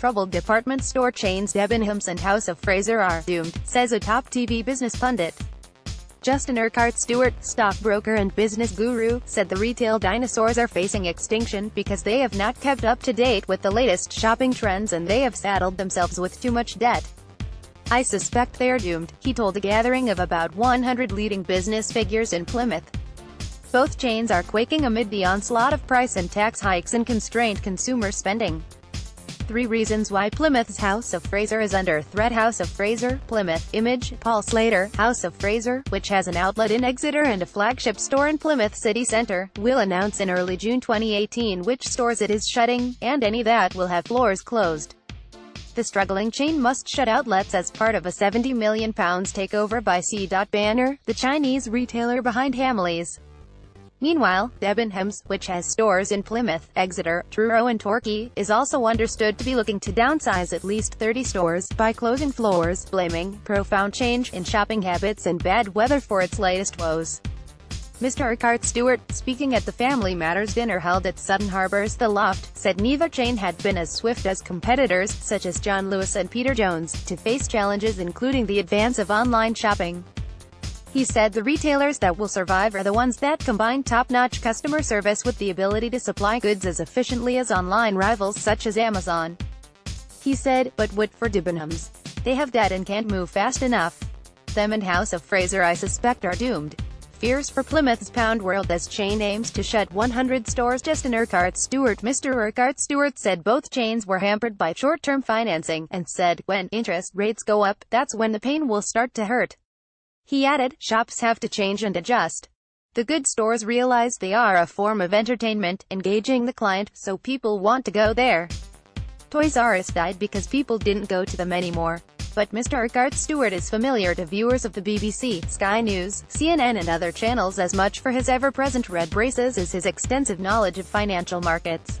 troubled department store chains Debenhams and House of Fraser are doomed, says a top TV business pundit. Justin Urquhart Stewart, stockbroker and business guru, said the retail dinosaurs are facing extinction because they have not kept up to date with the latest shopping trends and they have saddled themselves with too much debt. "I suspect they are doomed," he told a gathering of about 100 leading business figures in Plymouth. Both chains are quaking amid the onslaught of price and tax hikes and constrained consumer spending. Three reasons why Plymouth's House of Fraser is under threat. House of Fraser, Plymouth, image, Paul Slater. House of Fraser, which has an outlet in Exeter and a flagship store in Plymouth City Centre, will announce in early June 2018 which stores it is shutting, and any that will have floors closed. The struggling chain must shut outlets as part of a £70 million takeover by C. Banner, the Chinese retailer behind Hamleys. Meanwhile, Debenhams, which has stores in Plymouth, Exeter, Truro and Torquay, is also understood to be looking to downsize at least 30 stores by closing floors, blaming profound change in shopping habits and bad weather for its latest woes. Mr. Urquhart Stewart, speaking at the Family Matters dinner held at Sutton Harbour's The Loft, said neither chain had been as swift as competitors, such as John Lewis and Peter Jones, to face challenges including the advance of online shopping. He said the retailers that will survive are the ones that combine top-notch customer service with the ability to supply goods as efficiently as online rivals such as Amazon. He said, but what for Debenhams? They have debt and can't move fast enough. Them and House of Fraser I suspect are doomed. Fears for Plymouth's Pound World as chain aims to shut 100 stores. Justin Urquhart Stewart. Mr. Urquhart Stewart said both chains were hampered by short-term financing, and said, when interest rates go up, that's when the pain will start to hurt. He added, shops have to change and adjust. The good stores realize they are a form of entertainment, engaging the client, so people want to go there. Toys R Us died because people didn't go to them anymore. But Mr. Urquhart Stewart is familiar to viewers of the BBC, Sky News, CNN and other channels as much for his ever-present red braces as his extensive knowledge of financial markets.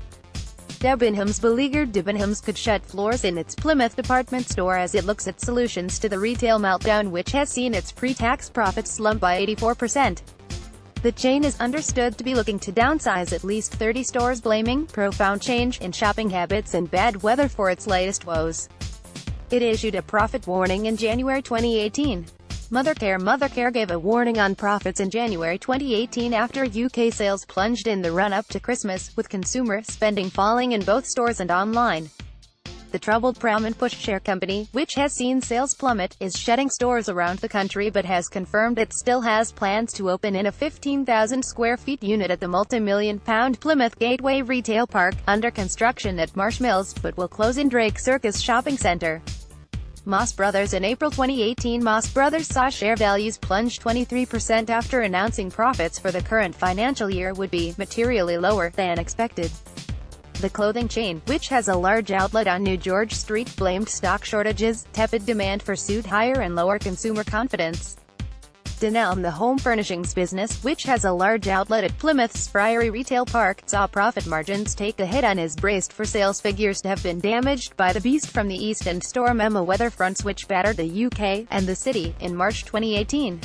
Debenhams beleaguered. Debenhams could shut floors in its Plymouth department store as it looks at solutions to the retail meltdown, which has seen its pre-tax profits slump by 84%. The chain is understood to be looking to downsize at least 30 stores, blaming profound change in shopping habits and bad weather for its latest woes. It issued a profit warning in January 2018. Mothercare gave a warning on profits in January 2018 after UK sales plunged in the run-up to Christmas, with consumer spending falling in both stores and online. The troubled pram and pushchair company, which has seen sales plummet, is shutting stores around the country but has confirmed it still has plans to open in a 15,000-square-feet unit at the multi-million-pound Plymouth Gateway Retail Park, under construction at Marsh Mills, but will close in Drake Circus Shopping Centre. Moss Brothers. In April 2018, Moss Brothers saw share values plunge 23% after announcing profits for the current financial year would be materially lower than expected. The clothing chain, which has a large outlet on New George Street, blamed stock shortages, tepid demand for suit hire and lower consumer confidence. Dunelm. The home furnishings business, which has a large outlet at Plymouth's Friary Retail Park, saw profit margins take a hit and is braced for sales figures to have been damaged by the beast from the east and storm Emma weather fronts which battered the UK and the city in March 2018.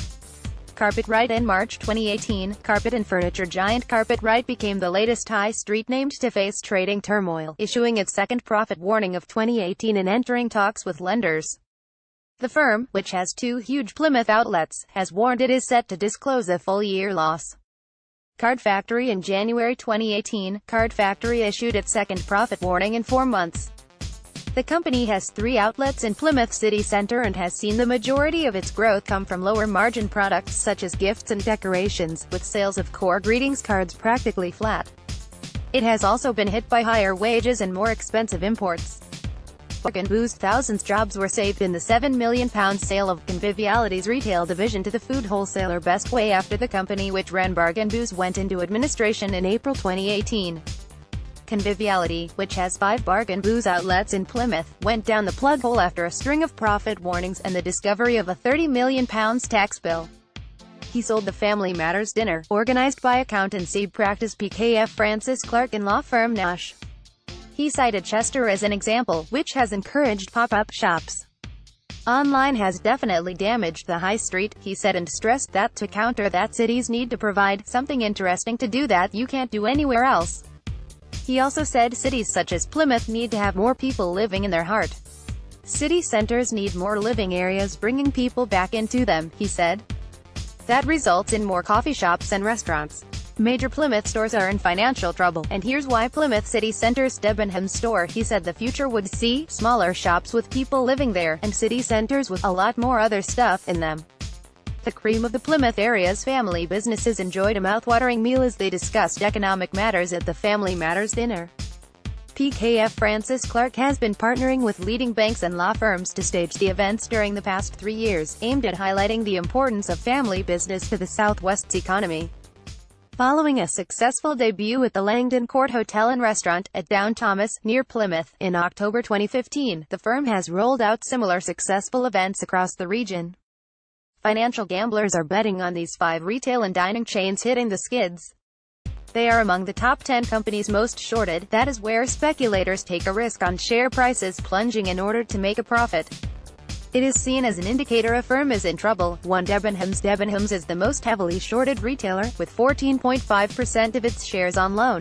Carpetright. In March 2018, carpet and furniture giant Carpetright became the latest high street named to face trading turmoil, issuing its second profit warning of 2018 and entering talks with lenders. The firm, which has two huge Plymouth outlets, has warned it is set to disclose a full-year loss. Card Factory. In January 2018, Card Factory issued its second profit warning in 4 months. The company has three outlets in Plymouth City Centre and has seen the majority of its growth come from lower-margin products such as gifts and decorations, with sales of core greetings cards practically flat. It has also been hit by higher wages and more expensive imports. Bargain Booze. Thousands jobs were saved in the £7 million sale of Conviviality's retail division to the food wholesaler Bestway after the company which ran Bargain Booze went into administration in April 2018. Conviviality, which has 5 Bargain Booze outlets in Plymouth, went down the plug hole after a string of profit warnings and the discovery of a £30 million tax bill. He sold the Family Matters dinner, organised by accountancy practice PKF Francis Clark and law firm Nash. He cited Chester as an example, which has encouraged pop-up shops. Online has definitely damaged the high street, he said, and stressed that to counter that cities need to provide something interesting to do that you can't do anywhere else. He also said cities such as Plymouth need to have more people living in their heart. City centres need more living areas, bringing people back into them, he said. That results in more coffee shops and restaurants. Major Plymouth stores are in financial trouble, and here's why. Plymouth City Centre's Debenhams store, he said the future would see smaller shops with people living there, and city centres with a lot more other stuff in them. The cream of the Plymouth area's family businesses enjoyed a mouthwatering meal as they discussed economic matters at the Family Matters dinner. PKF Francis Clark has been partnering with leading banks and law firms to stage the events during the past 3 years, aimed at highlighting the importance of family business to the Southwest's economy. Following a successful debut at the Langdon Court Hotel and Restaurant, at Down Thomas, near Plymouth, in October 2015, the firm has rolled out similar successful events across the region. Financial gamblers are betting on these 5 retail and dining chains hitting the skids. They are among the top 10 companies most shorted. That is where speculators take a risk on share prices plunging in order to make a profit. It is seen as an indicator a firm is in trouble. One, Debenhams. Debenhams is the most heavily shorted retailer, with 14.5% of its shares on loan.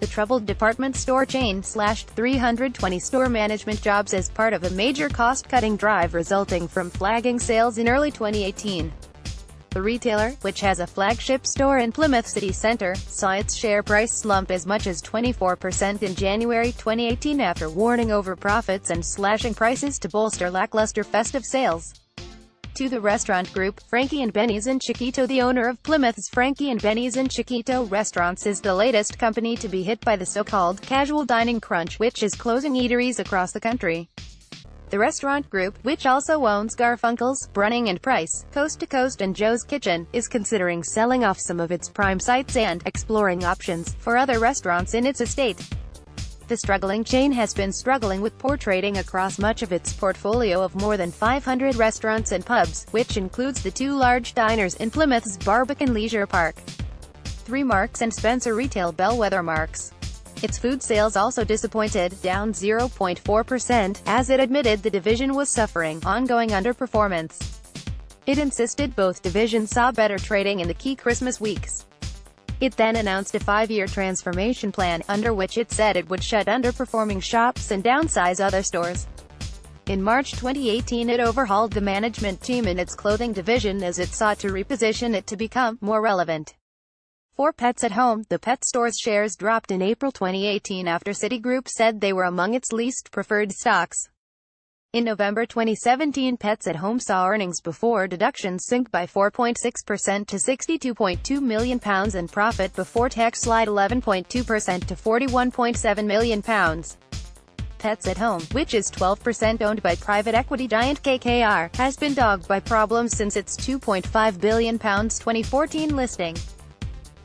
The troubled department store chain slashed 320 store management jobs as part of a major cost-cutting drive resulting from flagging sales in early 2018. The retailer, which has a flagship store in Plymouth City Centre, saw its share price slump as much as 24% in January 2018 after warning over profits and slashing prices to bolster lackluster festive sales. To the restaurant group, Frankie and Benny's in Chiquito. The owner of Plymouth's Frankie and Benny's in Chiquito restaurants is the latest company to be hit by the so-called casual dining crunch, which is closing eateries across the country. The restaurant group, which also owns Garfunkel's, Brunning and Price, Coast to Coast and Joe's Kitchen, is considering selling off some of its prime sites and exploring options for other restaurants in its estate. The struggling chain has been struggling with poor trading across much of its portfolio of more than 500 restaurants and pubs, which includes the 2 large diners in Plymouth's Barbican Leisure Park, 3 Marks and Spencer retail bellwether Marks. Its food sales also disappointed, down 0.4%, as it admitted the division was suffering ongoing underperformance. It insisted both divisions saw better trading in the key Christmas weeks. It then announced a 5-year transformation plan, under which it said it would shut underperforming shops and downsize other stores. In March 2018 it overhauled the management team in its clothing division as it sought to reposition it to become more relevant. For Pets at Home, the pet store's shares dropped in April 2018 after Citigroup said they were among its least preferred stocks. In November 2017, Pets at Home saw earnings before deductions sink by 4.6% to £62.2 million and profit before tax slide 11.2% to £41.7 million. Pets at Home, which is 12% owned by private equity giant KKR, has been dogged by problems since its £2.5 billion 2014 listing.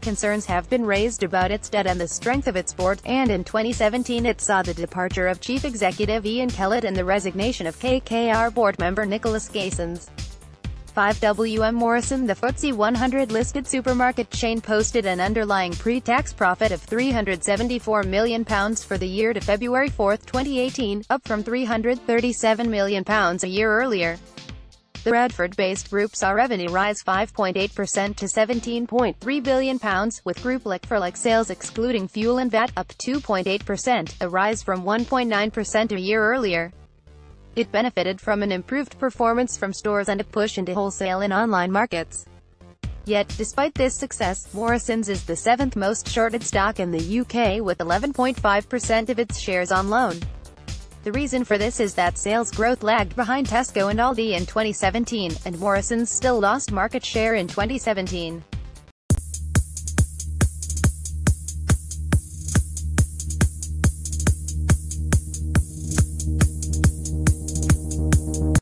Concerns have been raised about its debt and the strength of its board, and in 2017 it saw the departure of chief executive Ian Kellett and the resignation of KKR board member Nicholas Gassens. 5WM Morrison, the FTSE 100 listed supermarket chain, posted an underlying pre-tax profit of £374 million for the year to February 4, 2018, up from £337 million a year earlier. The Radford-based group saw revenue rise 5.8% to £17.3 billion, with group like-for-like sales excluding fuel and VAT up 2.8%, a rise from 1.9% a year earlier. It benefited from an improved performance from stores and a push into wholesale and online markets. Yet, despite this success, Morrisons is the 7th most shorted stock in the UK, with 11.5% of its shares on loan. The reason for this is that sales growth lagged behind Tesco and Aldi in 2017, and Morrisons still lost market share in 2017.